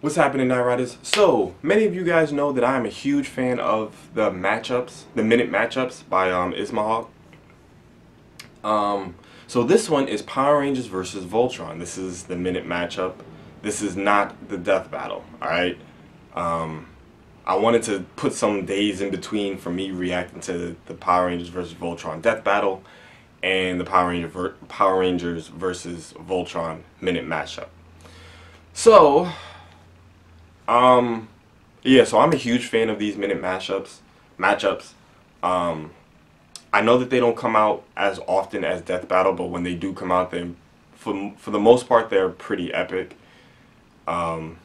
What's happening, Night Riders? So, many of you guys know that I am a huge fan of the matchups, the Minute Mash-ups by Ismahawk. So this one is Power Rangers versus Voltron. This is the Minute Matchup. This is not the death battle, alright? I wanted to put some days in between for me reacting to the Power Rangers versus Voltron death battle and the Power Rangers versus Voltron Minute Mashup. So, yeah, so I'm a huge fan of these Minute matchups. I know that they don't come out as often as death battle, but when they do come out, they, for the most part, they're pretty epic.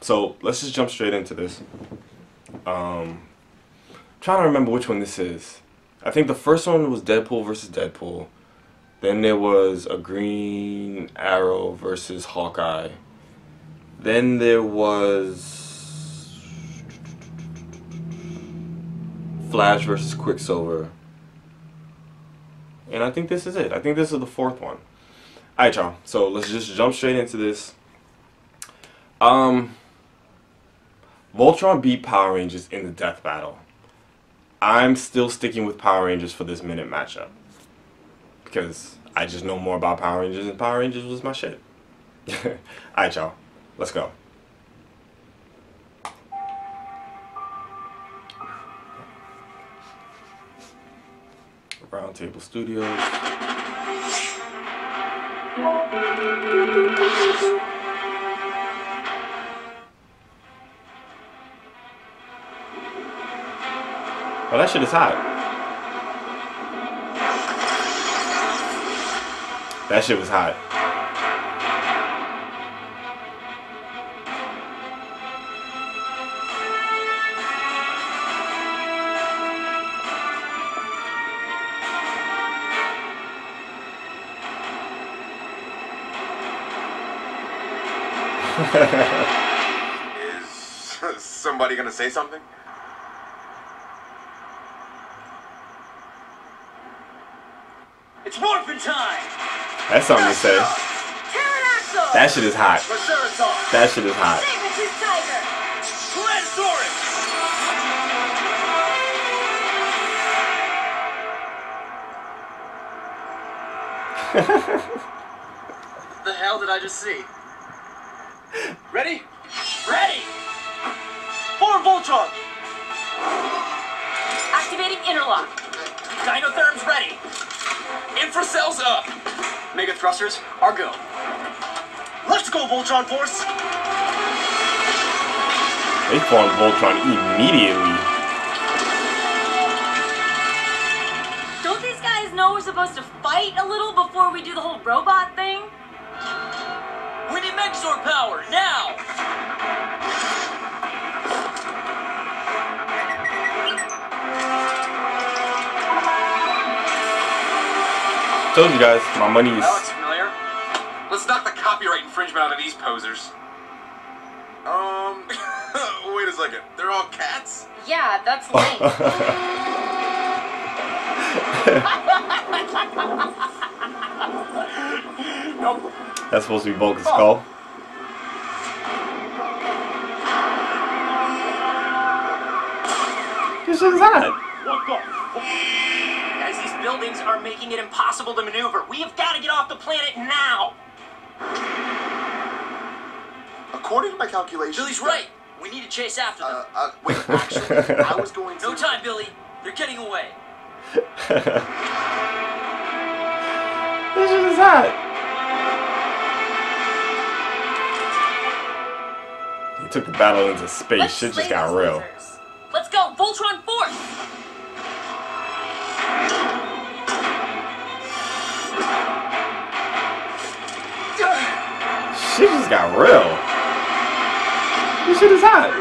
So let's just jump straight into this. I'm trying to remember which one this is. I think the first one was Deadpool versus Deadpool. Then there was a Green Arrow versus Hawkeye. Then there was Flash versus Quicksilver. And I think this is it. I think this is the fourth one. Alright, y'all. So let's just jump straight into this. Voltron beat Power Rangers in the death battle. I'm still sticking with Power Rangers for this minute matchup. Because I just know more about Power Rangers, and Power Rangers was my shit. Alright, y'all. Let's go. Roundtable Studios. Oh, that shit is hot. That shit was hot. Is somebody gonna say something? It's morphin' time. That's something to say. That shit is hot. That shit is hot. What the hell did I just see? Ready? Ready! Form Voltron! Activating interlock. Dinotherms ready. Infracells up. Mega thrusters are go. Let's go, Voltron Force! They formed Voltron immediately. Don't these guys know we're supposed to fight a little before we do the whole robot thing? We need Megazord power, now! Told you guys, my money is... That looks familiar. Let's knock the copyright infringement out of these posers. Wait a second. They're all cats? Yeah, that's lame. Nope. That's supposed to be Bulk's skull. This is that. Guys, these buildings are making it impossible to maneuver. We have got to get off the planet now. According to my calculations, Billy's right. We need to chase after them. Wait, actually, I was going to. No time, Billy. They're getting away. This is that. He took the battle into space. Shit just got real. Let's go, Voltron Force! Shit just got real. This shit is hot.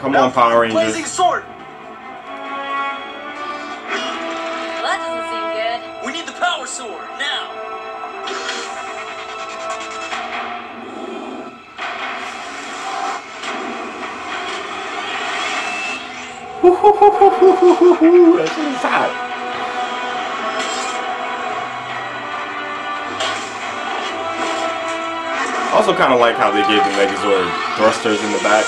Come on, Power Rangers. Blazing sword. Sword now. That shit is hot. Also kind of like how they gave the Megazord thrusters in the back.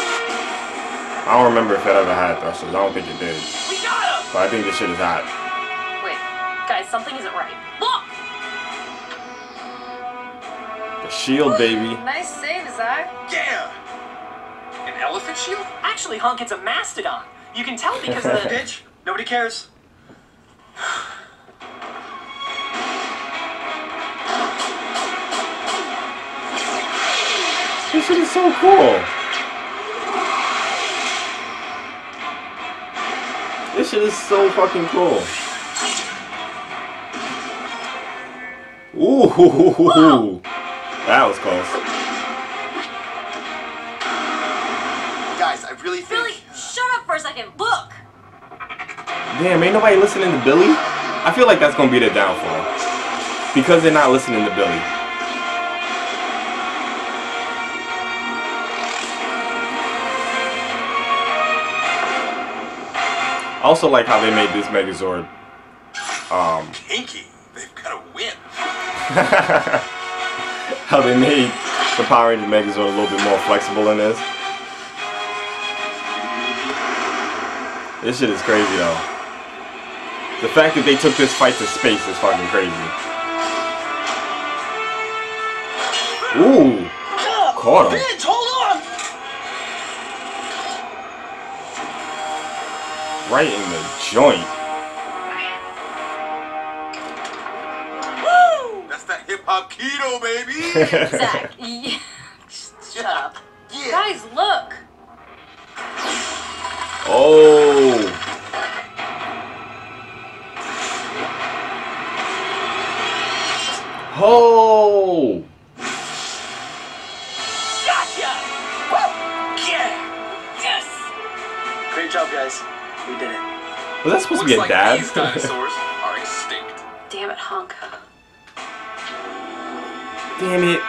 I don't remember if it ever had thrusters. I don't think it did. We got him! But I think this shit is hot. Wait, guys, something isn't right. Look! The shield, baby. Nice save, Zach. Yeah! An elephant shield? Actually, Hunk, it's a mastodon. You can tell because of the bitch. Nobody cares. This shit is so cool. This shit is so fucking cool. Ooh, hoo, hoo, hoo, hoo. That was close. Billy, really shut up for a second. Look. Damn, ain't nobody listening to Billy. I feel like that's gonna be their downfall because they're not listening to Billy. I also like how they made this Megazord. Pinky, they've got to win. How they made the Power Ranger Megazord a little bit more flexible in this. This shit is crazy though. The fact that they took this fight to space is fucking crazy. Ooh! Caught him. Bitch, hold on! Right in the joint. Woo! That's that hip hop keto, baby! Zach, yeah. Shut up. Yeah. Guys, look! Oh! Oh! Gotcha! Woo! Yeah! Yes! Great job, guys. We did it. Was that supposed to be a dad? These dinosaurs are extinct. Damn it, Hunk. Damn it.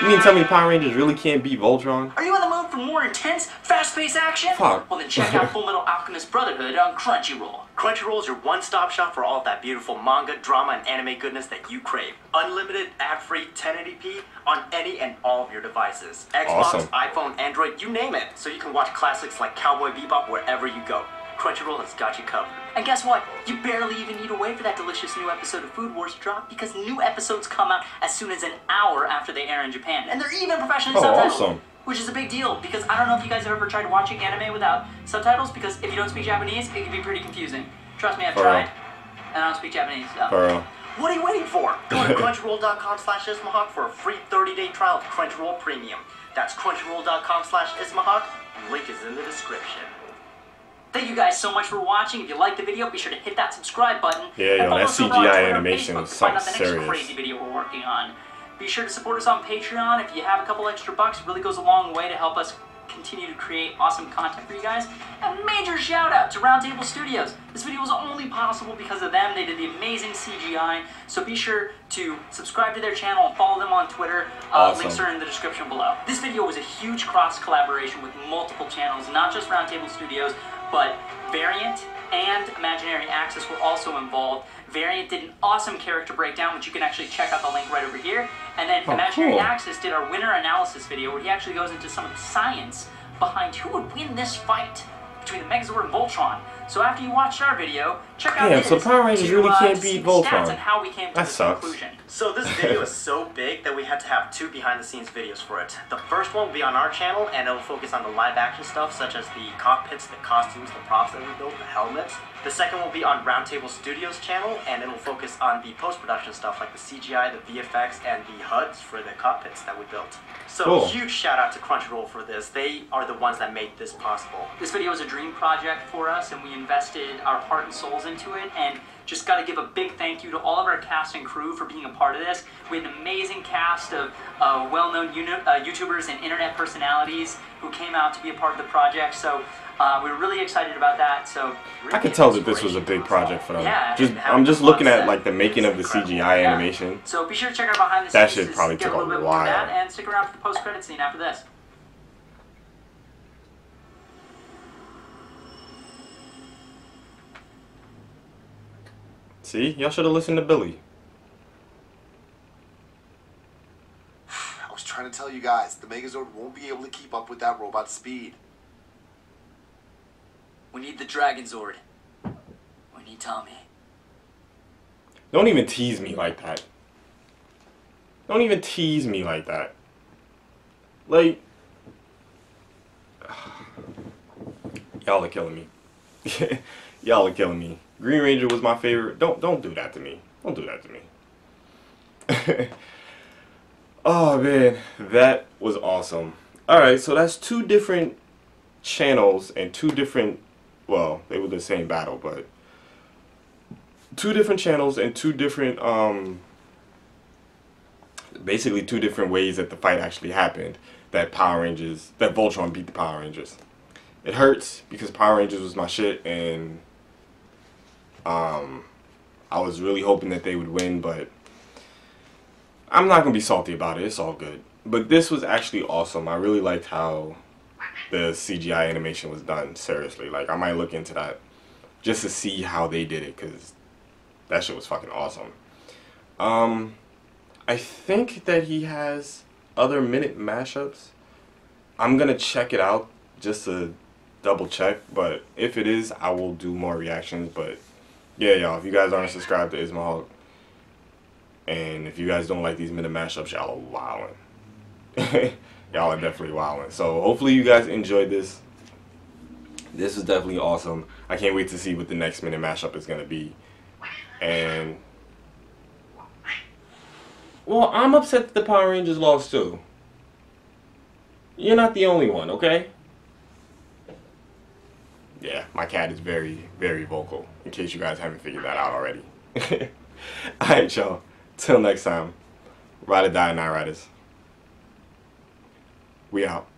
You mean tell me Power Rangers really can't beat Voltron? Are you on the moon for more intense, fast-paced action? Fuck. Well, then check out Full Metal Alchemist Brotherhood on Crunchyroll. Crunchyroll is your one-stop shop for all of that beautiful manga, drama, and anime goodness that you crave. Unlimited, ad-free 1080p on any and all of your devices. Xbox, awesome. iPhone, Android, you name it. So you can watch classics like Cowboy Bebop wherever you go. Crunchyroll has got you covered. And guess what? You barely even need to wait for that delicious new episode of Food Wars to drop because new episodes come out as soon as an hour after they air in Japan. And they're even professionally subtitled. Awesome. Which is a big deal because I don't know if you guys have ever tried watching anime without subtitles because if you don't speak Japanese, it can be pretty confusing. Trust me, I've tried. And I don't speak Japanese. So. What are you waiting for? Go to Crunchyroll.com/Ismahawk for a free 30-day trial of Crunchyroll Premium. That's Crunchyroll.com/Ismahawk. Link is in the description. Thank you guys so much for watching. If you liked the video, be sure to hit that subscribe button. Yeah, yo, that CGI animation was so serious. Find out the next crazy video we're working on. Be sure to support us on Patreon. If you have a couple extra bucks, it really goes a long way to help us continue to create awesome content for you guys. A major shout out to Roundtable Studios. This video was only possible because of them. They did the amazing CGI. So be sure to subscribe to their channel and follow them on Twitter. Awesome. Links are in the description below. This video was a huge cross collaboration with multiple channels, not just Roundtable Studios, but Variant and Imaginary Axis were also involved. Variant did an awesome character breakdown, which you can actually check out the link right over here. And then Imaginary Axis did our winner analysis video, where he actually goes into some of the science behind who would win this fight between the Megazord and Voltron. So after you watch our video, check out this. So Power Rangers really can't beat Voltron. And how we came to that conclusion. So this video is so big that we had to have two behind-the-scenes videos for it. The first one will be on our channel, and it will focus on the live-action stuff, such as the cockpits, the costumes, the props that we built, the helmets. The second will be on Roundtable Studios' channel, and it will focus on the post-production stuff, like the CGI, the VFX, and the HUDs for the cockpits that we built. So huge shout-out to Crunchyroll for this. They are the ones that made this possible. This video was a dream project for us, and we invested our heart and souls into it, and just got to give a big thank you to all of our cast and crew for being a part of this. We had an amazing cast of well-known YouTubers and internet personalities who came out to be a part of the project, so we're really excited about that. So really I could tell that this was a big project for them. Yeah, I'm just looking at like the making of the CGI animation. So be sure to check out behind the scenes. That shit probably took a while. And stick around for the post-credit scene after this. See? Y'all should have listened to Billy. I was trying to tell you guys, the Megazord won't be able to keep up with that robot speed. We need the Dragon Zord. We need Tommy. Don't even tease me like that. Don't even tease me like that. Like... Y'all are killing me. Y'all are killing me. Green Ranger was my favorite. Don't do that to me. Don't do that to me. Oh man, that was awesome. Alright, so that's two different channels and two different, well, they were the same battle, but two different channels and two different, basically two different ways that the fight actually happened, that Power Rangers, that Voltron beat the Power Rangers. It hurts because Power Rangers was my shit, and I was really hoping that they would win, but I'm not gonna be salty about it. It's all good. But this was actually awesome. I really liked how the CGI animation was done. Seriously, like, I might look into that just to see how they did it, because that shit was fucking awesome. I think that he has other Minute Mash-ups. I'm gonna check it out just to double check, but if it is, I will do more reactions. But yeah, y'all, if you guys aren't subscribed to Ismahawk, and if you guys don't like these Minute Mash-ups, y'all are wildin'. Y'all are definitely wildin'. So hopefully you guys enjoyed this. This is definitely awesome. I can't wait to see what the next Minute Mash-up is gonna be. And well, I'm upset that the Power Rangers lost too. You're not the only one, okay? Yeah, my cat is very, very vocal, in case you guys haven't figured that out already. Alright, y'all. Till next time. Ride or die, Night Riders. We out.